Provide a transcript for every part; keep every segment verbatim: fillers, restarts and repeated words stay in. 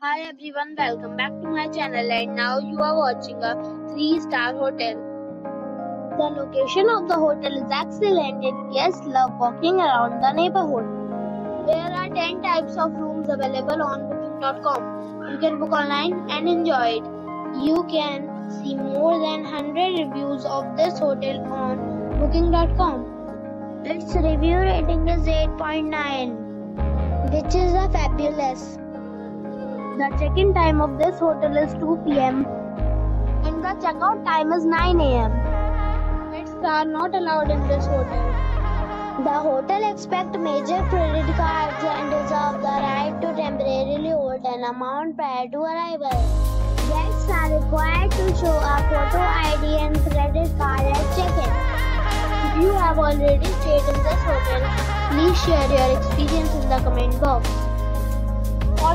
Hi everyone, welcome back to my channel, and now you are watching a three star hotel. The location of the hotel is excellent and guests love walking around the neighborhood. There are ten types of rooms available on booking dot com. You can book online and enjoy it. You can see more than one hundred reviews of this hotel on booking dot com. Its review rating is eight point nine, which is a fabulous. The check-in time of this hotel is two P M and the check-out time is nine A M Pets are not allowed in this hotel. The hotel accepts major credit cards and reserves the right to temporarily hold an amount prior to arrival. Guests are required to show a photo I D and credit card at check-in. If you have already stayed in this hotel, please share your experience in the comment box. For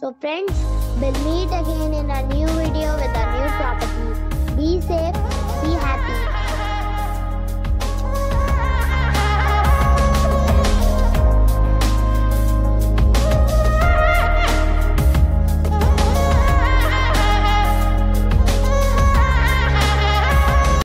So friends, we'll meet again in a new video with a new property. Be safe, be happy.